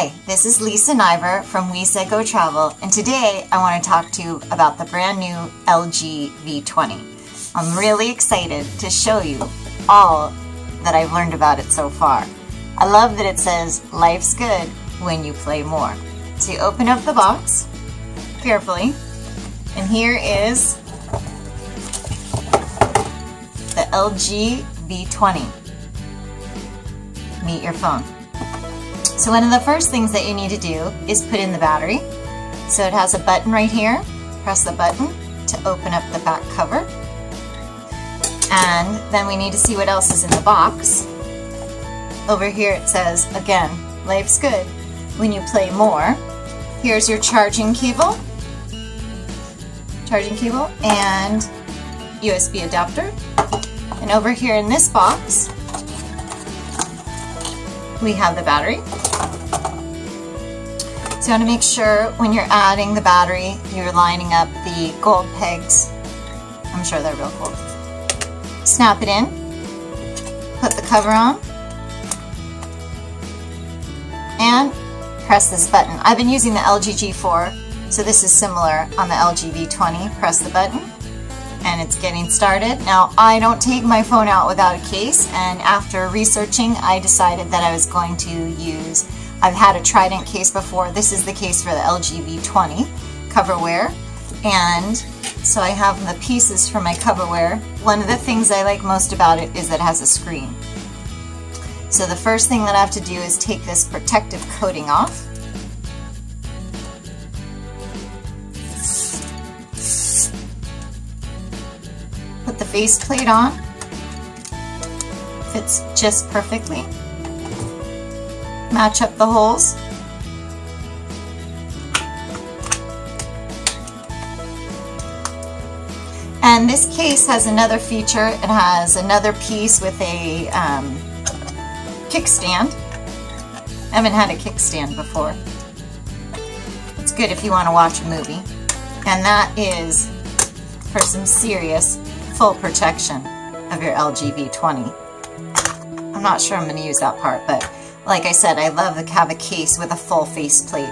Hi, this is Lisa Niver from We Said Go Travel, and today I want to talk to you about the brand new LG V20. I'm really excited to show you all that I've learned about it so far. I love that it says, life's good when you play more. So you open up the box carefully, and here is the LG V20. Meet your phone. So one of the first things that you need to do is put in the battery. So it has a button right here. Press the button to open up the back cover. And then we need to see what else is in the box. Over here it says, again, life's good when you play more. Here's your charging cable and USB adapter. And over here in this box, we have the battery. So you want to make sure when you're adding the battery, you're lining up the gold pegs. I'm sure they're real gold. Snap it in, put the cover on, and press this button. I've been using the LG G4, so this is similar on the LG V20. Press the button, and it's getting started. Now, I don't take my phone out without a case, and after researching, I decided that I was going to use, I've had a Trident case before. This is the case for the LG V20 Covrware, and so I have the pieces for my Covrware. One of the things I like most about it is that it has a screen. So the first thing that I have to do is take this protective coating off. Put the face plate on, fits just perfectly. Match up the holes. And this case has another feature, it has another piece with a kickstand. I haven't had a kickstand before. It's good if you want to watch a movie. And that is for some serious full protection of your LG V20. I'm not sure I'm going to use that part, but like I said, I love the have a case with a full face plate.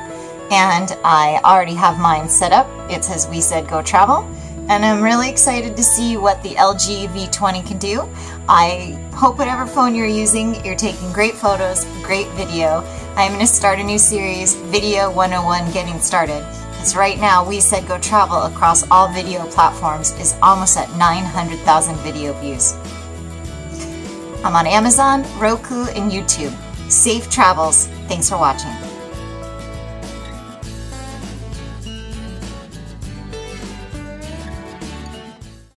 And I already have mine set up. It says We Said Go Travel. And I'm really excited to see what the LG V20 can do. I hope whatever phone you're using, you're taking great photos, great video. I'm going to start a new series, Video 101 Getting Started. Right now, We Said Go Travel across all video platforms is almost at 900,000 video views. I'm on Amazon, Roku, and YouTube. Safe travels. Thanks for watching.